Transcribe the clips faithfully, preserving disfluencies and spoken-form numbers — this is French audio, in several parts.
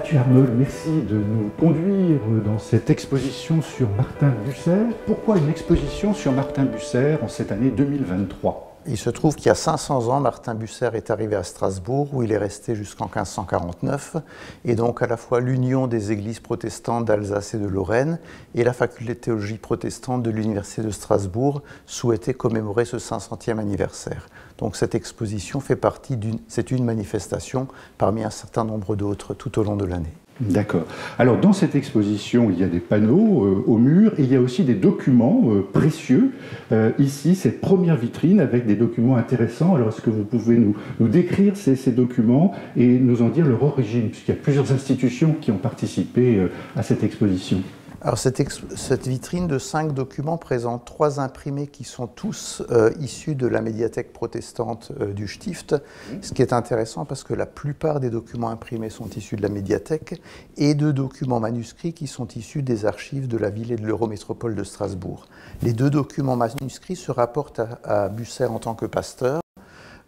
Matthieu Arnold, merci de nous conduire dans cette exposition sur Martin Bucer. Pourquoi une exposition sur Martin Bucer en cette année deux mille vingt-trois? Il se trouve qu'il y a cinq cents ans, Martin Bucer est arrivé à Strasbourg, où il est resté jusqu'en quinze cent quarante-neuf. Et donc à la fois l'union des églises protestantes d'Alsace et de Lorraine et la faculté de théologie protestante de l'université de Strasbourg souhaitaient commémorer ce cinq centième anniversaire. Donc cette exposition fait partie d'une, c'est une manifestation parmi un certain nombre d'autres tout au long de l'année. D'accord. Alors dans cette exposition, il y a des panneaux euh, au mur et il y a aussi des documents euh, précieux. Euh, ici, cette première vitrine avec des documents intéressants. Alors est-ce que vous pouvez nous, nous décrire ces, ces documents et nous en dire leur origine, puisqu'il y a plusieurs institutions qui ont participé euh, à cette exposition? Alors cette, cette vitrine de cinq documents présente trois imprimés qui sont tous euh, issus de la médiathèque protestante euh, du Stift, ce qui est intéressant parce que la plupart des documents imprimés sont issus de la médiathèque, et deux documents manuscrits qui sont issus des archives de la ville et de l'eurométropole de Strasbourg. Les deux documents manuscrits se rapportent à, à Bucer en tant que pasteur.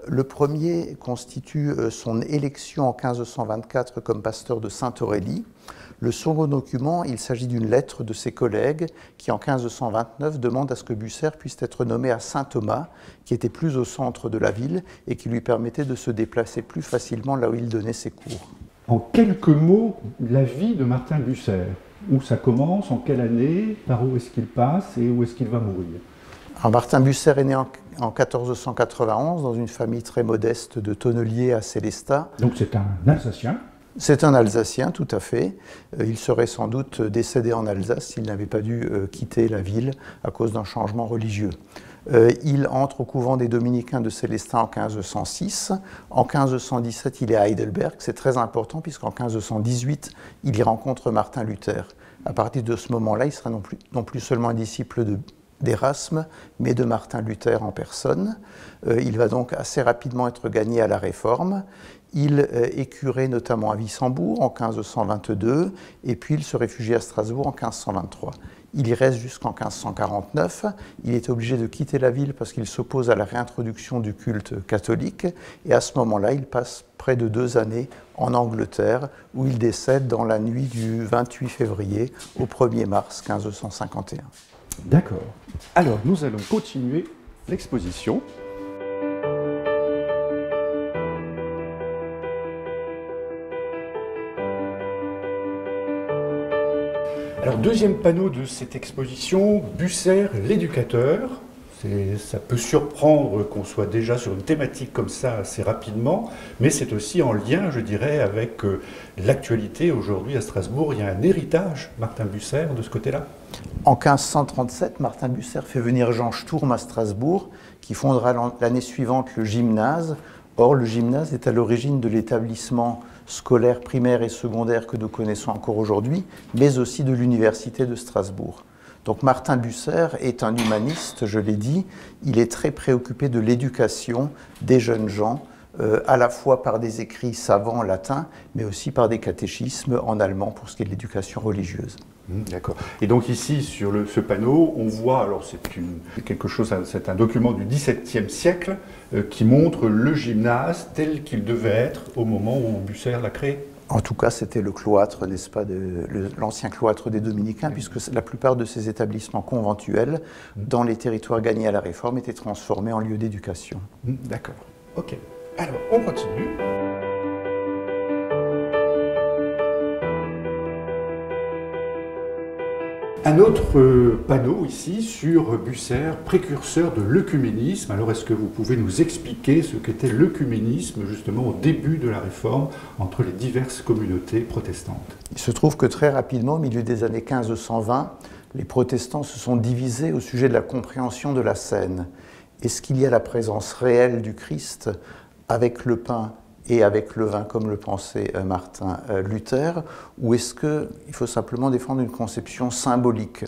Le premier constitue son élection en quinze cent vingt-quatre comme pasteur de Sainte-Aurélie. Le second document, il s'agit d'une lettre de ses collègues qui, en quinze cent vingt-neuf, demande à ce que Bucer puisse être nommé à Saint-Thomas, qui était plus au centre de la ville et qui lui permettait de se déplacer plus facilement là où il donnait ses cours. En quelques mots, la vie de Martin Bucer. Où ça commence, en quelle année, par où est-ce qu'il passe et où est-ce qu'il va mourir? Alors Martin Bucer est né en mille quatre cent quatre-vingt-onze dans une famille très modeste de tonneliers à Célestat. Donc c'est un Alsacien? C'est un Alsacien, tout à fait. Il serait sans doute décédé en Alsace s'il n'avait pas dû quitter la ville à cause d'un changement religieux. Il entre au couvent des Dominicains de Célestat en quinze cent six. En quinze cent dix-sept, il est à Heidelberg. C'est très important puisqu'en quinze cent dix-huit, il y rencontre Martin Luther. À partir de ce moment-là, il sera non plus, non plus seulement un disciple de d'Erasme, mais de Martin Luther en personne. Euh, il va donc assez rapidement être gagné à la Réforme. Il euh, est curé notamment à Wissembourg en quinze cent vingt-deux, et puis il se réfugie à Strasbourg en quinze cent vingt-trois. Il y reste jusqu'en quinze cent quarante-neuf. Il est obligé de quitter la ville parce qu'il s'oppose à la réintroduction du culte catholique, et à ce moment-là, il passe près de deux années en Angleterre, où il décède dans la nuit du vingt-huit février au premier mars quinze cent cinquante et un. D'accord. Alors, nous allons continuer l'exposition. Alors, deuxième panneau de cette exposition, Bucer, l'éducateur. Ça peut surprendre qu'on soit déjà sur une thématique comme ça assez rapidement, mais c'est aussi en lien, je dirais, avec l'actualité. Aujourd'hui, à Strasbourg, il y a un héritage, Martin Bucer, de ce côté-là. En quinze cent trente-sept, Martin Bucer fait venir Jean Sturm à Strasbourg, qui fondera l'année suivante le gymnase. Or, le gymnase est à l'origine de l'établissement scolaire primaire et secondaire que nous connaissons encore aujourd'hui, mais aussi de l'université de Strasbourg. Donc Martin Bucer est un humaniste, je l'ai dit, il est très préoccupé de l'éducation des jeunes gens, euh, à la fois par des écrits savants en latin, mais aussi par des catéchismes en allemand pour ce qui est de l'éducation religieuse. D'accord. Et donc ici, sur le, ce panneau, on voit, alors c'est une, quelque chose, c'est un document du dix-septième siècle euh, qui montre le gymnase tel qu'il devait être au moment où Bucer l'a créé. En tout cas, c'était le cloître, n'est-ce pas, l'ancien cloître des Dominicains, puisque la plupart de ces établissements conventuels, dans les territoires gagnés à la Réforme, étaient transformés en lieux d'éducation. D'accord. Ok. Alors, on continue. Un autre panneau ici sur Bucer, précurseur de l'œcuménisme. Alors est-ce que vous pouvez nous expliquer ce qu'était l'œcuménisme justement au début de la Réforme entre les diverses communautés protestantes? Il se trouve que très rapidement, au milieu des années quinze cent vingt, les protestants se sont divisés au sujet de la compréhension de la scène. Est-ce qu'il y a la présence réelle du Christ avec le pain et avec le vin, comme le pensait Martin Luther, ou est-ce qu'il faut simplement défendre une conception symbolique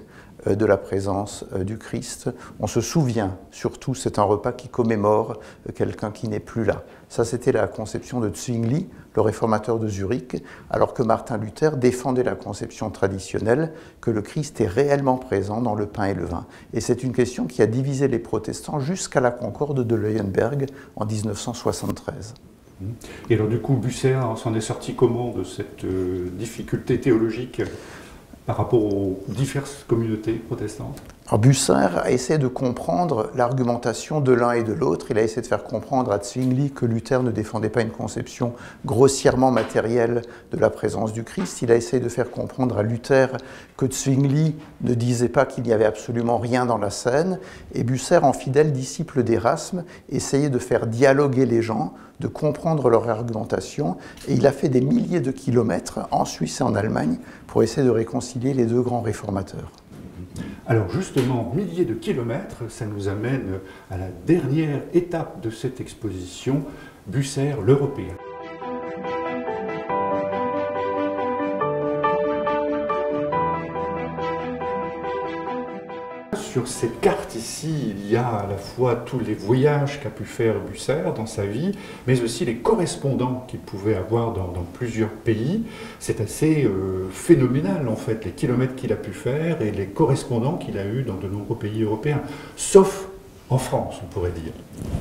de la présence du Christ? On se souvient, surtout, c'est un repas qui commémore quelqu'un qui n'est plus là. Ça, c'était la conception de Zwingli, le réformateur de Zurich, alors que Martin Luther défendait la conception traditionnelle que le Christ est réellement présent dans le pain et le vin. Et c'est une question qui a divisé les protestants jusqu'à la Concorde de Leuenberg en mille neuf cent soixante-treize. Et alors du coup, Bucer s'en est sorti comment de cette euh, difficulté théologique par rapport aux diverses communautés protestantes? Alors Bucer a essayé de comprendre l'argumentation de l'un et de l'autre. Il a essayé de faire comprendre à Zwingli que Luther ne défendait pas une conception grossièrement matérielle de la présence du Christ. Il a essayé de faire comprendre à Luther que Zwingli ne disait pas qu'il n'y avait absolument rien dans la scène. Et Bucer, en fidèle disciple d'Erasme, essayait de faire dialoguer les gens, de comprendre leur argumentation. Et il a fait des milliers de kilomètres en Suisse et en Allemagne pour essayer de réconcilier les deux grands réformateurs. Alors justement, milliers de kilomètres, ça nous amène à la dernière étape de cette exposition, Bucer l'Européen. Sur cette carte ici, il y a à la fois tous les voyages qu'a pu faire Bucer dans sa vie, mais aussi les correspondants qu'il pouvait avoir dans, dans plusieurs pays. C'est assez euh, phénoménal en fait, les kilomètres qu'il a pu faire et les correspondants qu'il a eus dans de nombreux pays européens, sauf en France, on pourrait dire.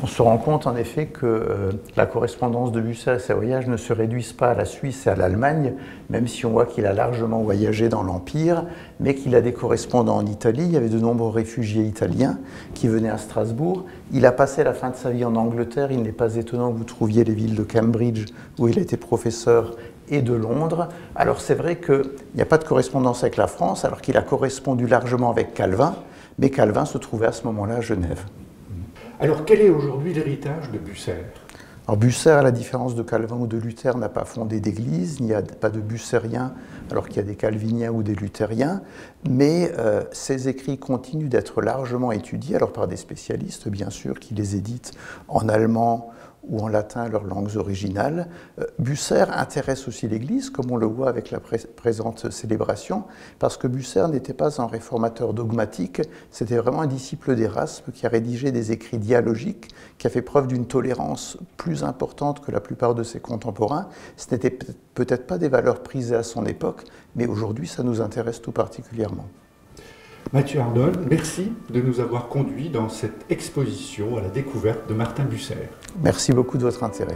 On se rend compte en effet que euh, la correspondance de Bucer et ses voyages ne se réduisent pas à la Suisse et à l'Allemagne, même si on voit qu'il a largement voyagé dans l'Empire, mais qu'il a des correspondants en Italie. Il y avait de nombreux réfugiés italiens qui venaient à Strasbourg. Il a passé la fin de sa vie en Angleterre. Il n'est pas étonnant que vous trouviez les villes de Cambridge, où il était professeur, et de Londres. Alors c'est vrai qu'il n'y a pas de correspondance avec la France, alors qu'il a correspondu largement avec Calvin, mais Calvin se trouvait à ce moment-là à Genève. Alors, quel est aujourd'hui l'héritage de Bucer? Alors, Bucer, à la différence de Calvin ou de Luther, n'a pas fondé d'église, il n'y a pas de Buceriens, alors qu'il y a des Calviniens ou des Luthériens, mais euh, ses écrits continuent d'être largement étudiés, alors par des spécialistes, bien sûr, qui les éditent en allemand ou en latin, leurs langues originales. Euh, Bucer intéresse aussi l'Église, comme on le voit avec la pré présente célébration, parce que Bucer n'était pas un réformateur dogmatique, c'était vraiment un disciple d'Erasme qui a rédigé des écrits dialogiques, qui a fait preuve d'une tolérance plus importante que la plupart de ses contemporains. Ce n'étaient peut-être pas des valeurs prisées à son époque, mais aujourd'hui ça nous intéresse tout particulièrement. Matthieu Arnold, merci de nous avoir conduits dans cette exposition à la découverte de Martin Bucer. Merci beaucoup de votre intérêt.